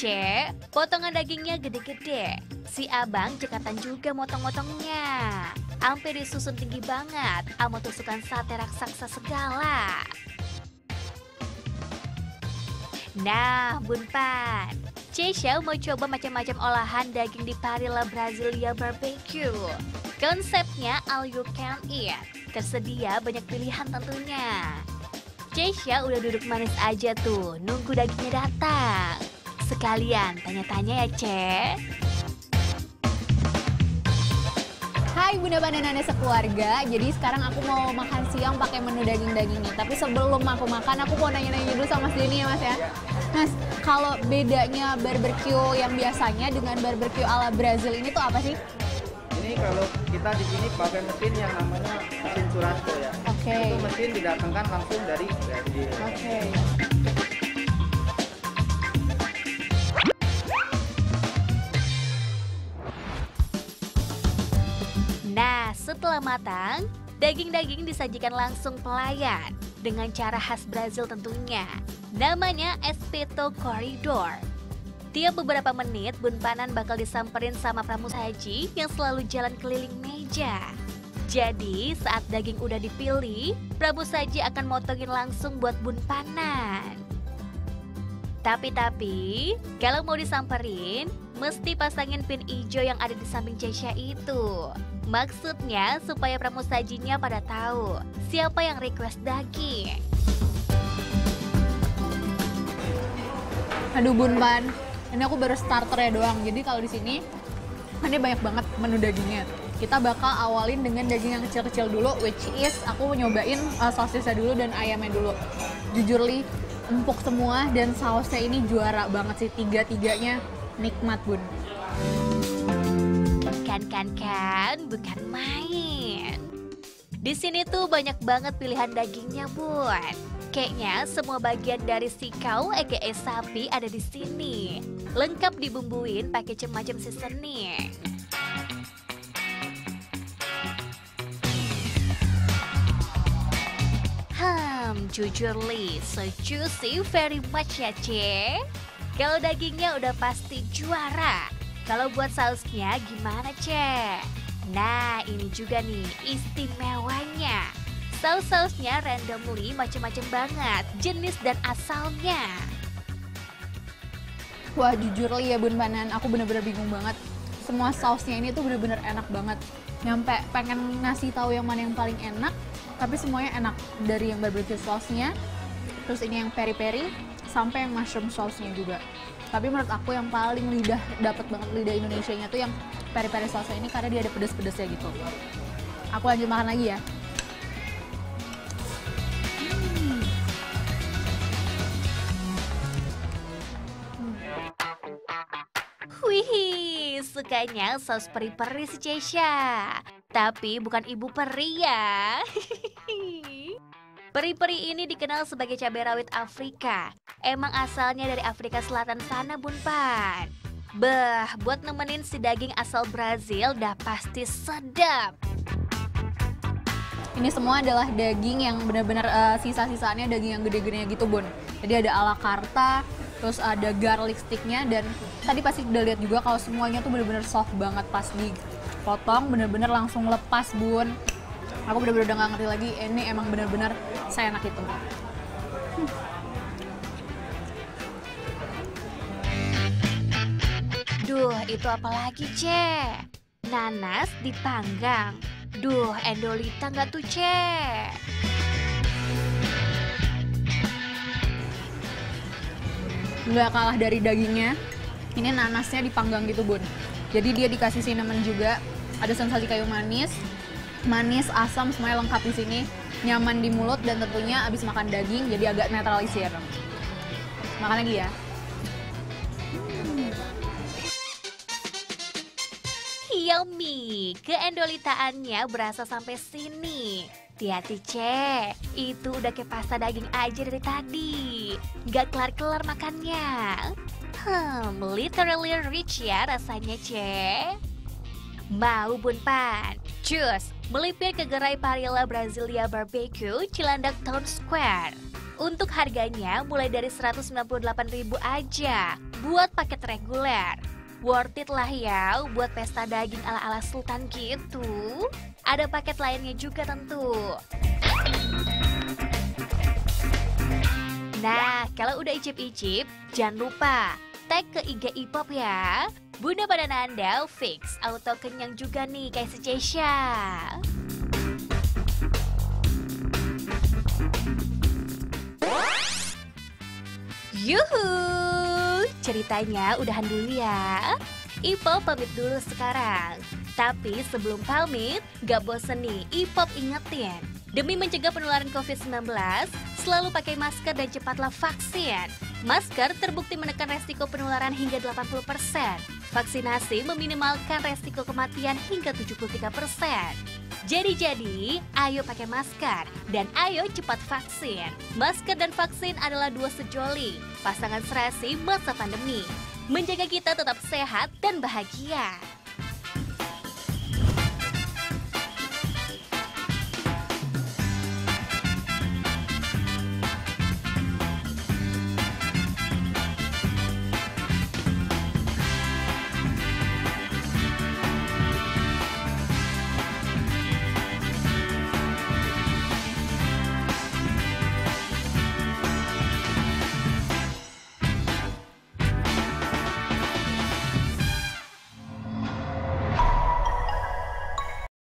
C, potongan dagingnya gede-gede. Si abang cekatan juga motong-motongnya. Ampe disusun tinggi banget, ama tusukan sate raksasa segala. Nah, Bunpan, Cesha mau coba macam-macam olahan daging di Parilla Brazilia Barbecue. Konsepnya all you can eat. Tersedia banyak pilihan tentunya. Cesha udah duduk manis aja tuh, nunggu dagingnya datang. Sekalian tanya-tanya ya, Ce. Hai Bunda Bandanana sekeluarga, jadi sekarang aku mau makan siang pakai menu daging-dagingnya. Tapi sebelum aku makan, aku mau nanya-nanya dulu sama Mas Denny ya Mas ya. Mas, kalau bedanya barbecue yang biasanya dengan barbecue ala Brazil ini tuh apa sih? Ini kalau kita di sini pakai mesin yang namanya mesin churrasco ya. Itu mesin didatangkan langsung dari Brazil. Nah, setelah matang, daging-daging disajikan langsung pelayan dengan cara khas Brazil tentunya. Namanya espeto corredor. Tiap beberapa menit, Bunpanan bakal disamperin sama pramus haji yang selalu jalan keliling meja. Jadi, saat daging udah dipilih, pramus haji akan motongin langsung buat Bunpanan. Tapi, kalau mau disamperin, mesti pasangin pin ijo yang ada di samping Cesha itu. Maksudnya supaya pramus hajinya pada tahu siapa yang request daging. Aduh Bunpan, ini aku baru starternya doang. Jadi kalau di sini ada banyak banget menu dagingnya. Kita bakal awalin dengan daging yang kecil-kecil dulu, which is aku nyobain sosisnya dulu dan ayamnya dulu. Jujur Li, empuk semua dan sausnya ini juara banget sih, tiga-tiganya nikmat Bun. Kan, bukan main. Di sini tuh banyak banget pilihan dagingnya, Bun. Kayaknya semua bagian dari sikau aka sapi ada di sini. Lengkap dibumbuin pakai macam-macam seasoning. Jujur Li, so juicy very much ya, Ce. Kalau dagingnya udah pasti juara. Kalau buat sausnya gimana, Ce? Nah, ini juga nih istimewanya. Saus-sausnya randomly macam-macam banget, jenis dan asalnya. Wah, jujur Li ya Bunpanan, aku bener-bener bingung banget. Semua sausnya ini tuh bener-bener enak banget. Nyampe pengen ngasih tahu yang mana yang paling enak, tapi semuanya enak. Dari yang barbecue sausnya, terus ini yang peri-peri, sampai yang mushroom sausnya juga. Tapi menurut aku yang paling dapat banget lidah Indonesianya tuh yang peri-peri salsa ini karena dia ada pedes-pedesnya gitu. Aku lanjut makan lagi ya. Wih, sukanya saus peri-peri si Cesha. Tapi bukan ibu peri ya. Peri-peri ini dikenal sebagai cabai rawit Afrika. Emang asalnya dari Afrika Selatan sana, Bunpan. Beh, buat nemenin si daging asal Brazil dah pasti sedap. Ini semua adalah daging yang benar-benar sisa-sisaannya daging yang gede-gedenya gitu, Bun. Jadi ada ala karta, terus ada garlic sticknya, dan tadi pasti udah lihat juga kalau semuanya tuh benar-benar soft banget pas dipotong, benar-benar langsung lepas, Bun. Aku bener-bener udah gak ngerti lagi, ini emang bener-bener seenak itu. Duh, itu apa lagi, Ce? Nanas dipanggang. Duh, endolita nggak tuh, Ce? Nggak kalah dari dagingnya, ini nanasnya dipanggang gitu, Bun. Jadi dia dikasih cinnamon juga, ada sensasi kayu manis. Manis, asam, semuanya lengkap di sini, nyaman di mulut dan tentunya abis makan daging jadi agak netralisir. Makan lagi ya. Yummy, keendolitaannya berasa sampai sini. Hati-hati, Ce, itu udah kayak pasta daging aja dari tadi. Gak kelar-kelar makannya. Literally rich ya rasanya, Ce. Mau Bunpan? Cus, melipir ke gerai Parilla Brazilia Barbecue Cilandak Town Square. Untuk harganya mulai dari Rp198.000 aja. buat paket reguler. Worth it lah ya buat pesta daging ala-ala sultan gitu. Ada paket lainnya juga tentu. Nah, kalau udah icip-icip, jangan lupa tag ke IG IPOP ya. Bunda badan Anda fix auto kenyang juga nih kayak si Cesha. Yuhu, ceritanya udahan dulu ya. IPOP pamit dulu sekarang. Tapi sebelum pamit, gak bosen nih IPOP ingetin. Demi mencegah penularan COVID-19, selalu pakai masker dan cepatlah vaksin. Masker terbukti menekan resiko penularan hingga 80%. Vaksinasi meminimalkan resiko kematian hingga 73%. Jadi, ayo pakai masker dan ayo cepat vaksin. Masker dan vaksin adalah dua sejoli, pasangan serasi masa pandemi. Menjaga kita tetap sehat dan bahagia.